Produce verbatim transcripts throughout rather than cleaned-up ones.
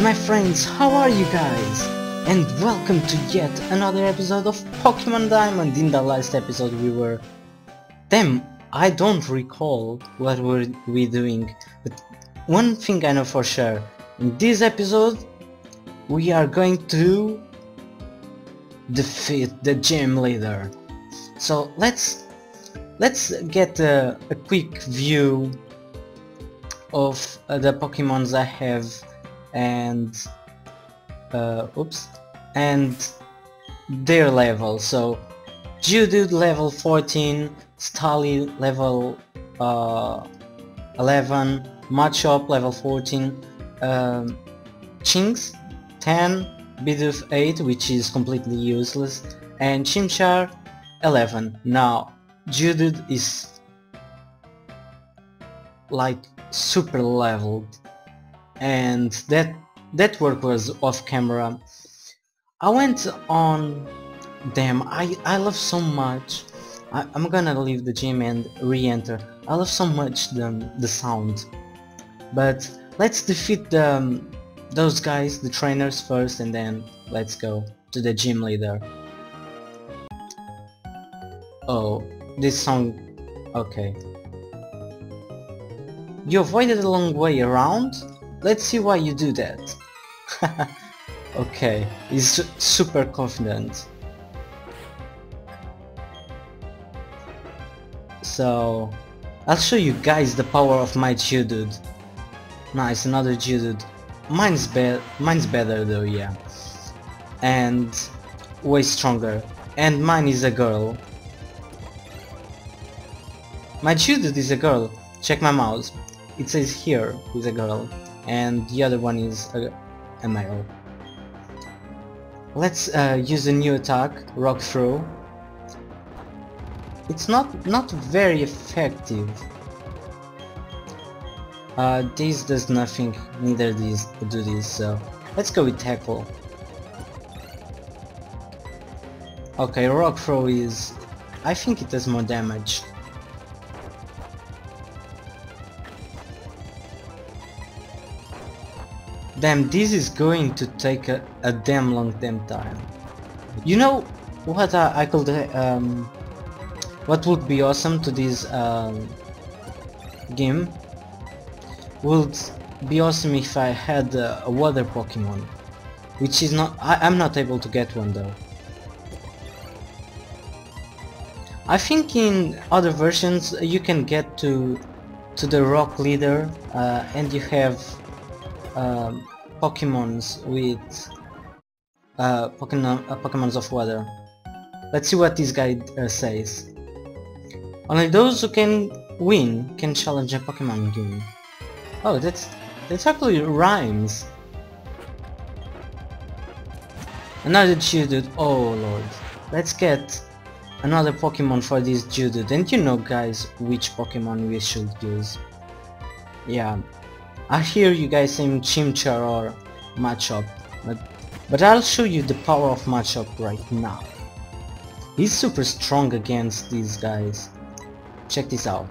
my friends, how are you guys? And welcome to yet another episode of Pokemon Diamond. In the last episode we were... Damn, I don't recall what were we doing, but one thing I know for sure, in this episode we are going to defeat the gym leader. So let's let's get a, a quick view of uh, the Pokemons I have and uh, oops and their level. So Geodude level fourteen, Stali level uh, eleven, Machop level fourteen, uh, Chings ten, Bidoof eight, which is completely useless, and Chimchar eleven. Now Geodude is like super leveled, and that that work was off camera. I went on. Damn, I, I love so much. I, I'm gonna leave the gym and re-enter. I love so much the, the sound. But let's defeat the, those guys, the trainers first, and then let's go to the gym leader. Oh, this song... okay. You avoided a long way around? Let's see why you do that. Okay, he's super confident. So, I'll show you guys the power of my Geodude. Nice, another Geodude. Mine's, be mine's better though, yeah. And way stronger. And mine is a girl. My Geodude is a girl. Check my mouse. It says here is a girl. And the other one is a, a male. Let's uh, use a new attack, Rock Throw. It's not not very effective. Uh, this does nothing, neither these do this, so let's go with Tackle. Okay, Rock Throw is... I think it does more damage. Damn, this is going to take a, a damn long damn time. You know what I, I call the... Um, what would be awesome to this um, game would be awesome if I had uh, a water Pokemon, which is not... I, I'm not able to get one though. I think in other versions you can get to to the Rock Leader uh, and you have uh, Pokemons with uh, Pokemon uh, Pokemons of water. Let's see what this guy uh, says. Only those who can win can challenge a Pokemon game. Oh, that's that's actually rhymes. Another Geodude. Oh lord. Let's get another Pokemon for this Geodude. And you know, guys, which Pokemon we should use. Yeah, I hear you guys saying Chimchar or Machop, but but I'll show you the power of Machop right now. He's super strong against these guys. Check this out.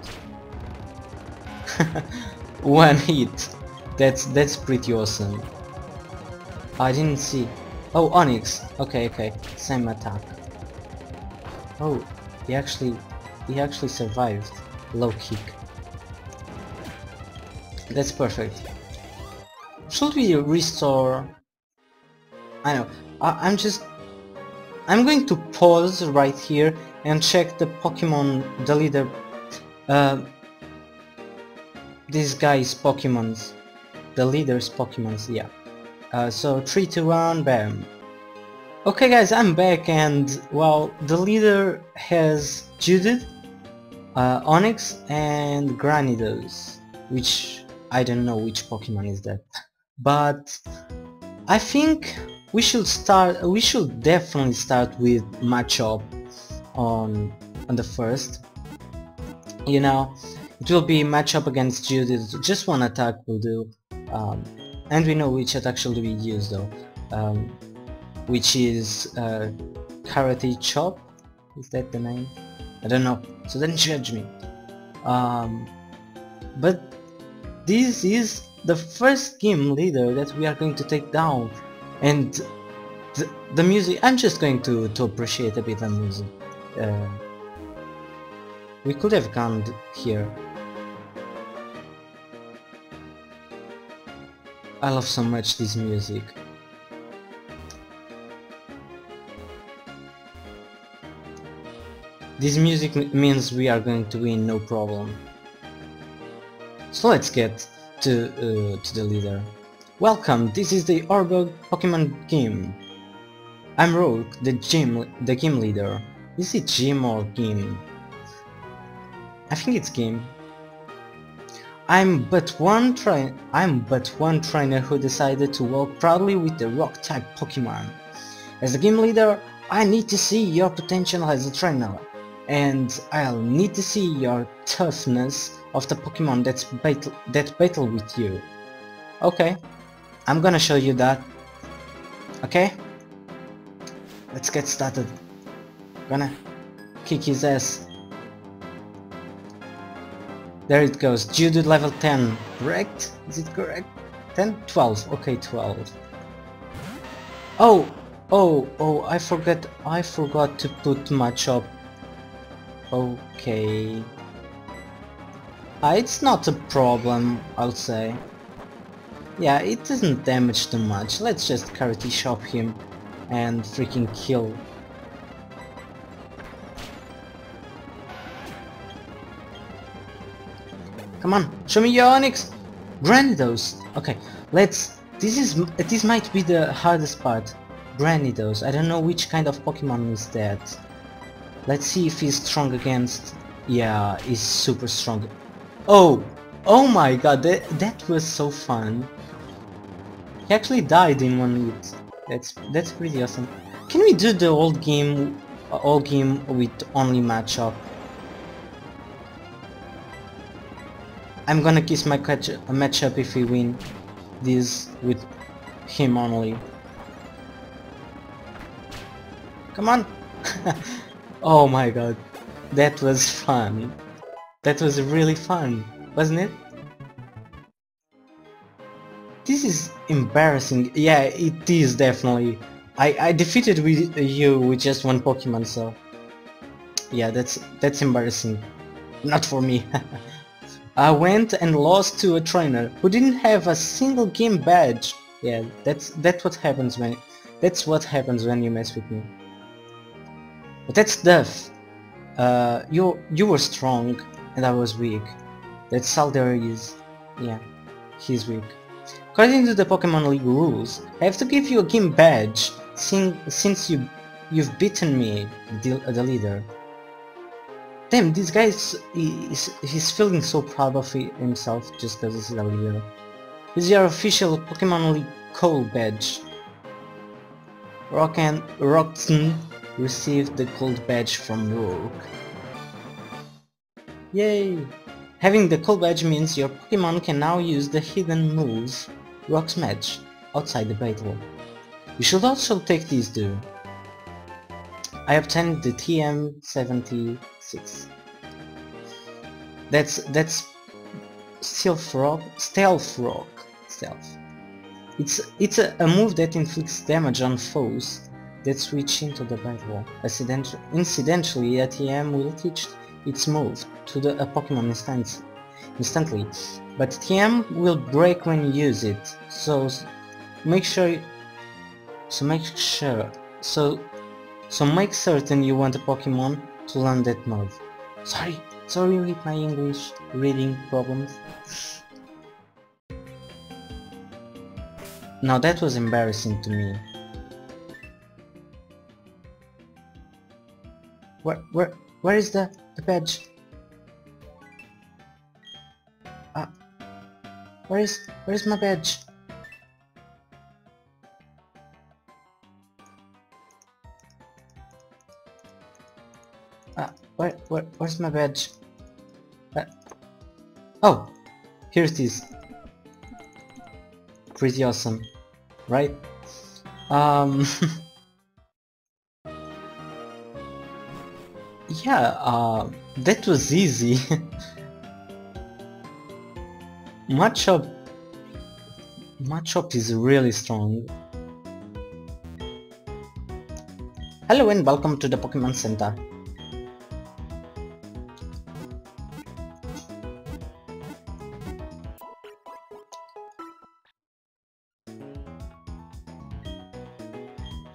One hit. That's that's pretty awesome. I didn't see. Oh, Onix. Okay, okay. Same attack. Oh, he actually he actually survived. Low kick. That's perfect. Should we restore? I know. I, I'm just. I'm going to pause right here and check the Pokemon, the leader. Uh, this guy's Pokemons, the leader's Pokemons, yeah. Uh, so three, two, one, bam. Okay guys, I'm back, and well, the leader has Geodude, uh, Onix and Cranidos, which I don't know which Pokemon is that, but I think we should start, we should definitely start with Machop on on the first. You know, it will be Machop against Geodude. Just one attack will do, um, and we know which attack should we use though, um, which is uh, Karate Chop. Is that the name? I don't know. So don't judge me. Um, but this is the first gym leader that we are going to take down. And the, the music, I'm just going to, to appreciate a bit the music. Uh, we could have come here. I love so much this music. This music means we are going to win, no problem. So let's get to, uh, to the leader. Welcome, this is the Oreburgh Pokemon Gym. I'm Rogue, the gym, the gym leader. Is it gym or gym? I think it's gym. I'm but one train. I'm but one trainer who decided to walk proudly with the Rock-type Pokemon. As the gym leader, I need to see your potential as a trainer, and I'll need to see your toughness of the Pokemon that's battle that battle with you. Okay, I'm gonna show you that. Okay, let's get started. Gonna kick his ass. There it goes, Geodude level ten, correct? Is it correct? ten? twelve, okay, twelve. Oh, oh, oh, I forgot, I forgot to put Machop. Okay. Ah, it's not a problem, I'll say. Yeah, it doesn't damage too much, let's just Karate Chop him and freaking kill. Come on, show me your Onix! Cranidos! Okay, let's... This is... This might be the hardest part. Cranidos, I don't know which kind of Pokemon is that. Let's see if he's strong against... Yeah, he's super strong. Oh! Oh my god, that, that was so fun. He actually died in one hit. That's, that's pretty awesome. Can we do the old game... Old game with only Machop? I'm gonna kiss my catch a matchup if we win this with him only. Come on! Oh my god, that was fun. That was really fun, wasn't it? This is embarrassing. Yeah, it is definitely. I I defeated with you with just one Pokemon, so yeah, that's that's embarrassing. Not for me. I went and lost to a trainer who didn't have a single game badge. Yeah, that's that's what happens when that's what happens when you mess with me. But that's death. Uh, you you were strong and I was weak. That's all there is. Yeah, he's weak. According to the Pokemon League rules, I have to give you a game badge since since you you've beaten me, the, the leader. Damn, this guy is, he, he's, he's feeling so proud of himself just because he's a leader. Here's your official Pokemon League Gold badge. Rock and Roxton received the gold badge from Rogue. Yay! Having the gold badge means your Pokemon can now use the hidden move Rock Smash outside the battle. You should also take these two. I obtained the T M seventy-six. That's that's Stealth Rock. Stealth Rock. Stealth. It's it's a, a move that inflicts damage on foes that switch into the battle. Accident incidentally, a T M will teach its move to the a Pokemon instance instantly, but T M will break when you use it. So make sure. So make sure. So. So make certain you want a Pokemon to learn that move. Sorry, sorry with my English reading problems. Now that was embarrassing to me. Where, where, where is the, the badge? Ah, where is, where is my badge? Where, where, where's my badge? Uh, oh! Here it is. Pretty awesome, right? Um, yeah, uh, that was easy. Machop Machop is really strong. Hello and welcome to the Pokemon Center.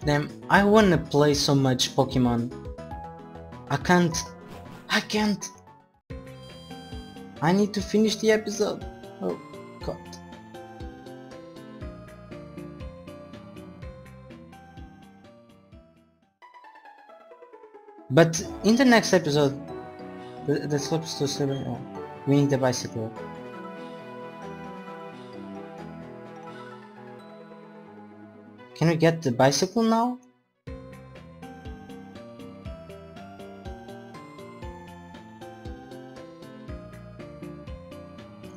Damn, I wanna play so much Pokemon. I can't. I can't. I need to finish the episode. Oh god. But in the next episode, the, the slopes to seven. Oh, we need the bicycle. Can we get the bicycle now?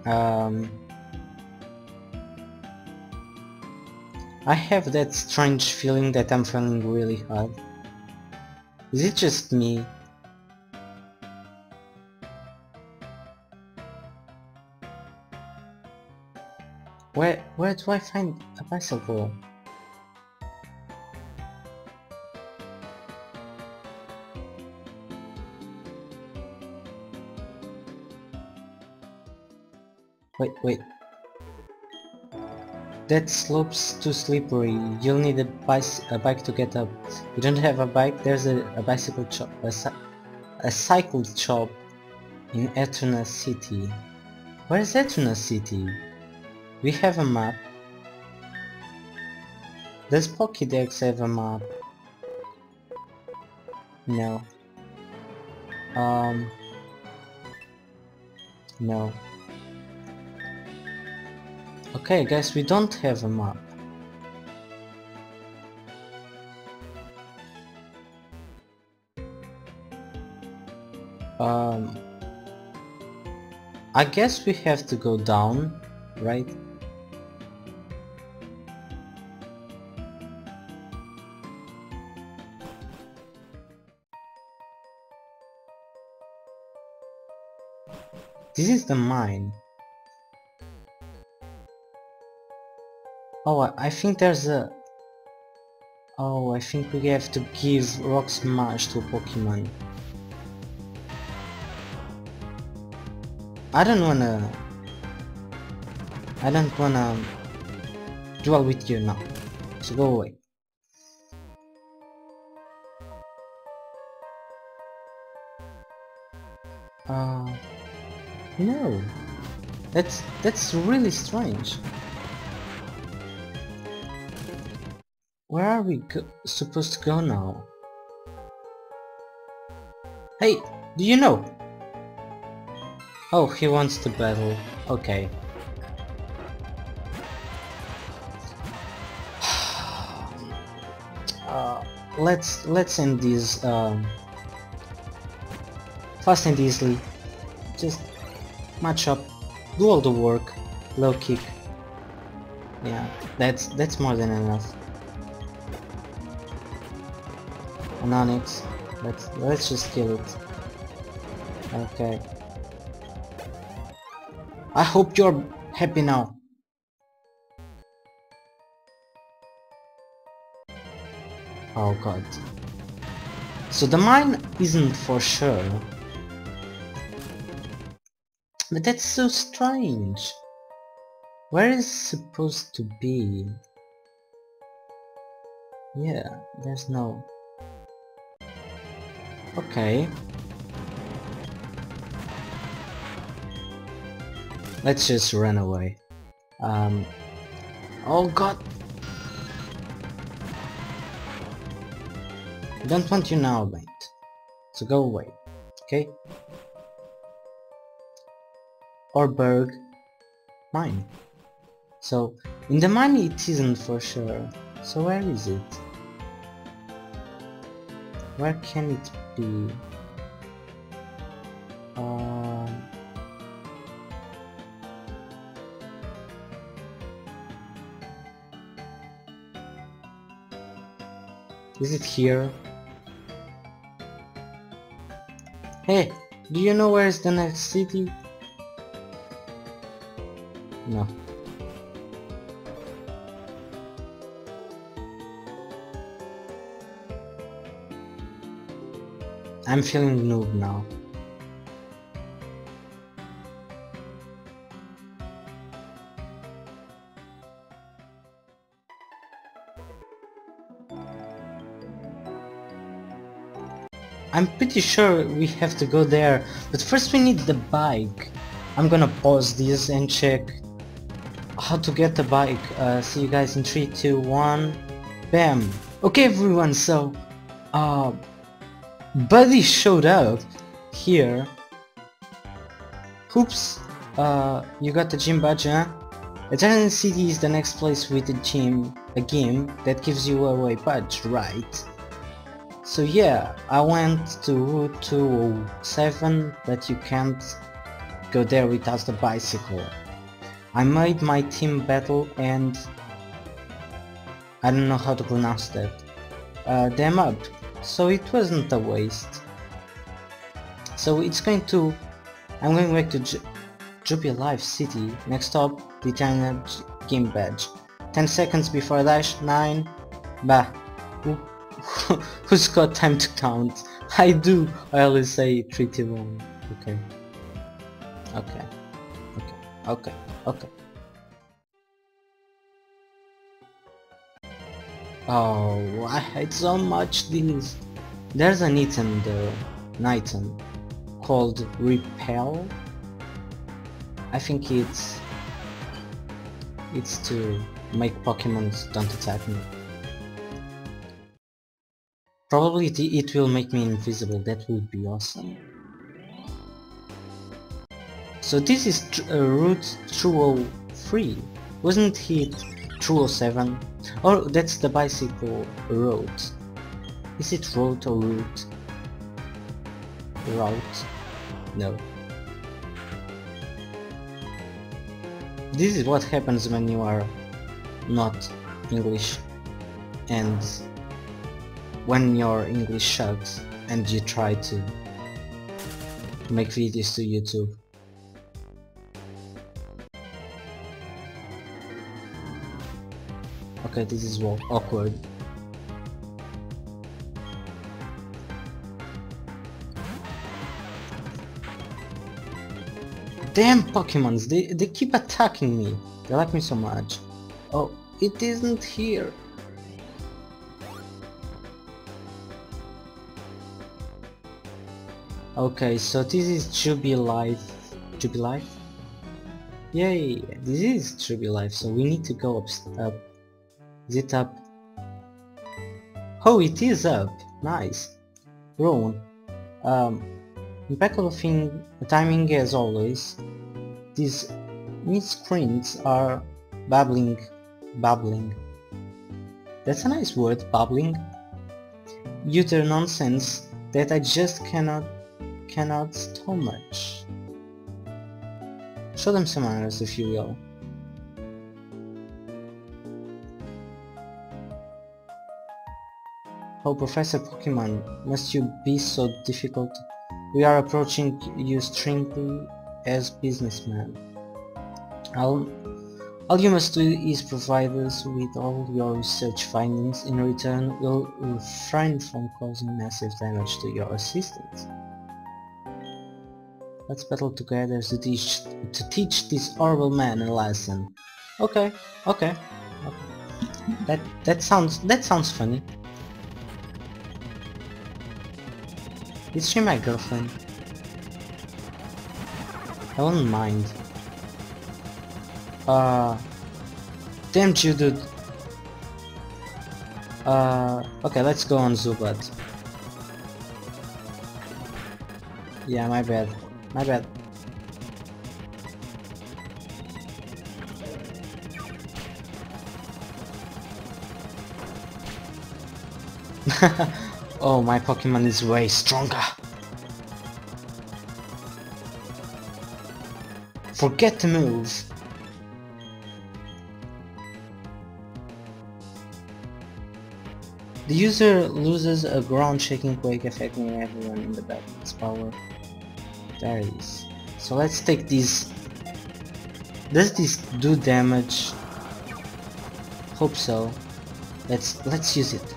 Um, I have that strange feeling that I'm feeling really hard. Is it just me? Where, where do I find a bicycle? Wait, wait. That slope's too slippery. You'll need a, a bike to get up. You don't have a bike? There's a, a bicycle shop, a, a cycle shop in Eterna City. Where is Eterna City? We have a map. Does Pokedex have a map? No. Um. No. Okay guys, we don't have a map. Um, I guess we have to go down, right? This is the mine. Oh, I think there's a... Oh, I think we have to give Rock Smash to a Pokemon. I don't wanna... I don't wanna... duel with you now. So go away. Uh... No. That's... that's really strange. Where are we go supposed to go now? Hey, do you know? Oh, he wants to battle. Okay. uh, let's let's end this um, fast and easily. Just match up, do all the work, low kick. Yeah, that's that's more than enough. An Onix, let's, let's just kill it. Okay. I hope you're happy now. Oh god. So the mine isn't for sure. But that's so strange. Where is it supposed to be? Yeah, there's no... Okay. Let's just run away. Um, oh god! I don't want you now, mate. So go away. Okay? Oreburgh mine. So, in the mine it isn't for sure. So where is it? Where can it be? Uh, is it here? Hey, do you know where is the next city? No. I'm feeling noob now. I'm pretty sure we have to go there, but first we need the bike. I'm gonna pause this and check how to get the bike. Uh, see you guys in three, two, one, bam! Okay everyone, so uh, Buddy showed out here. Oops, uh, you got the gym badge, huh? Eterna City is the next place with a gym, a game that gives you away badge, right? So yeah, I went to Route two oh seven, but you can't go there without the bicycle. I made my team battle and... I don't know how to pronounce that. Uh, them up. So it wasn't a waste. So it's going to... I'm going back to Ju Jubilife City. Next up, the China game badge. ten seconds before dash, nine... Bah. Oop. Who's got time to count? I do. I always say three, two, one. Okay. Okay. Okay. Okay. Okay. Oh, I hate so much these. There's an item there, an item called Repel. I think it's it's to make Pokemon don't attack me. Probably it will make me invisible, that would be awesome. So this is uh, Route two oh three, wasn't it two oh seven? Oh, that's the bicycle road. Is it road or route? Route? No. This is what happens when you are not English and when your English sucks and you try to make videos to YouTube. Okay, this is awkward. Damn Pokemons, they, they keep attacking me. They like me so much. Oh, it isn't here. Okay, so this is Jubilife... Jubilife? Yay! This is Jubilife, so we need to go up... up. Is it up? Oh, it is up! Nice! Rowan. Um, impeccable thing, timing as always. These screens are babbling. Babbling. That's a nice word, babbling. Utter nonsense that I just cannot... cannot stomach. Show them some manners, if you will. Oh, Professor Pokemon, must you be so difficult? We are approaching you strictly as businessmen. All, all you must do is provide us with all your research findings. In return, we'll refrain from causing massive damage to your assistants. Let's battle together to teach to teach this horrible man a lesson. Okay, okay, okay. That that sounds that sounds funny. Is she my girlfriend? I wouldn't mind. Uh, damn Geodude. Uh, okay, let's go on Zubat. Yeah, my bad. My bad. Oh, my Pokemon is way stronger. Forget the move. The user loses a ground-shaking quake, affecting everyone in the battle's power. There it is. So let's take this. Does this do damage? Hope so. Let's let's use it.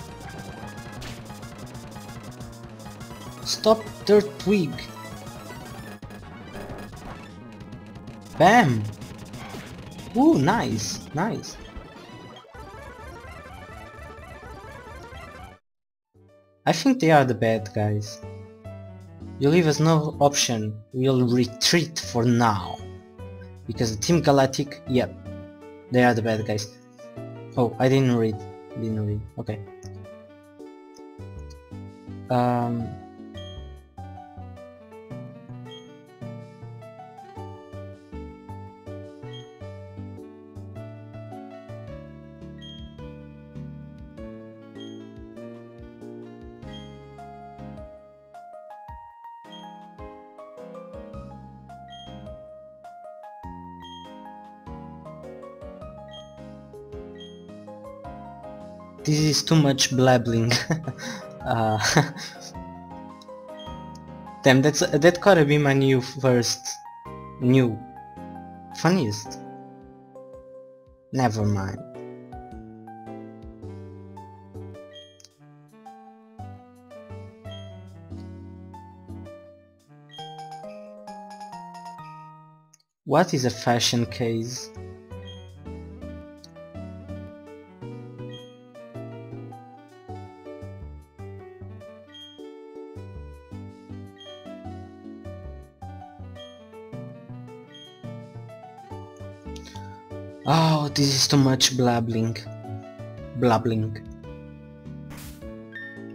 Stop their twig. Bam! Ooh, nice, nice. I think they are the bad guys. You leave us no option, we'll retreat for now. Because the Team Galactic, yep, they are the bad guys. Oh, I didn't read, didn't read, okay. Um... This is too much blabbling. uh, Damn, that's that gotta be my new first, new, funniest. Never mind. What is a fashion case? Oh, this is too much blabbling. Blabbling.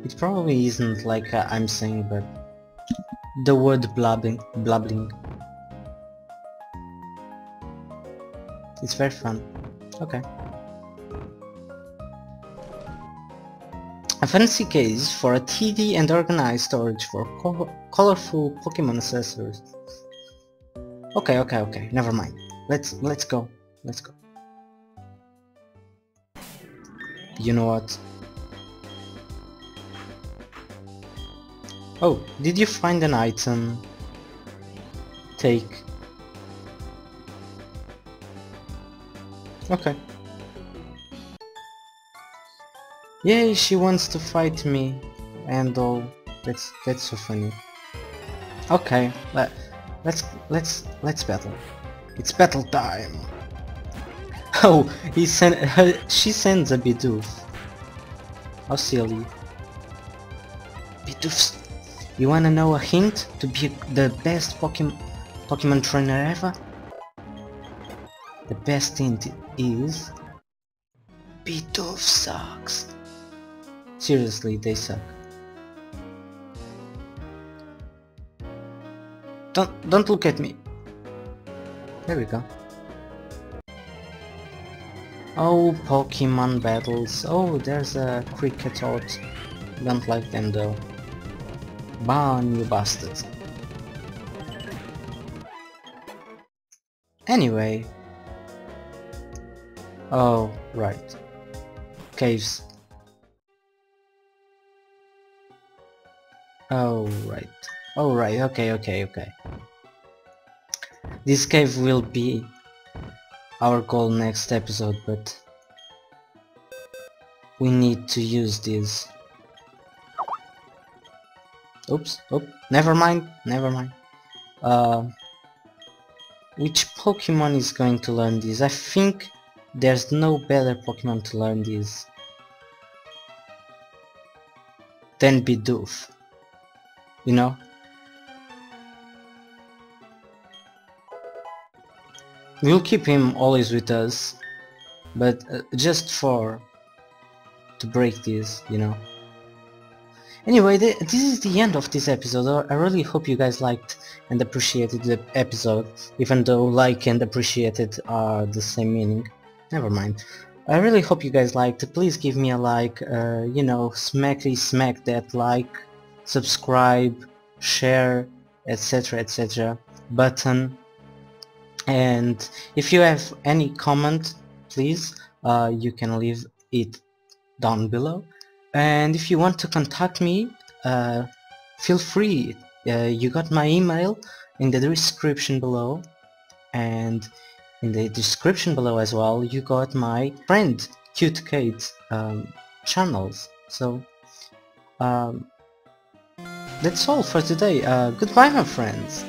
It probably isn't like uh, I'm saying, but the word blabbing, blabbling. It's very fun. Okay. A fancy case for a T D and organized storage for co colorful Pokemon accessories. Okay, okay, okay. Never mind. Let's let's go. Let's go. You know what? Oh, did you find an item? Take. Okay. Yay, she wants to fight me and all. That's that's so funny. Okay, let, let's let's let's battle. It's battle time. Oh, he sent her, she sends a Bidoof. How silly. Bidoofs. You wanna know a hint to be the best Pokemon Pokemon trainer ever? The best hint is Bidoof sucks. Seriously, they suck. Don't don't look at me. There we go. Oh, Pokemon battles. Oh, there's a Kricketot. Don't like them though. Bon, you bastards. Anyway. Oh, right. Caves. Oh, right. Oh, right. Okay, okay, okay. This cave will be our goal next episode, but we need to use this. Oops, oops, never mind, never mind. Uh, which Pokemon is going to learn this? I think there's no better Pokemon to learn this than Bidoof, you know? We'll keep him always with us, but uh, just for to break this, you know. Anyway, th this is the end of this episode. I really hope you guys liked and appreciated the episode, even though like and appreciated are the same meaning. Never mind. I really hope you guys liked. Please give me a like, uh, you know, smacky smack that like, subscribe, share, etc, et cetera button. And if you have any comment, please, uh, you can leave it down below. And if you want to contact me, uh, feel free. Uh, you got my email in the description below, and in the description below as well, you got my friend Kute Kate um, channels. So. Um, That's all for today. Uh, goodbye, my friends.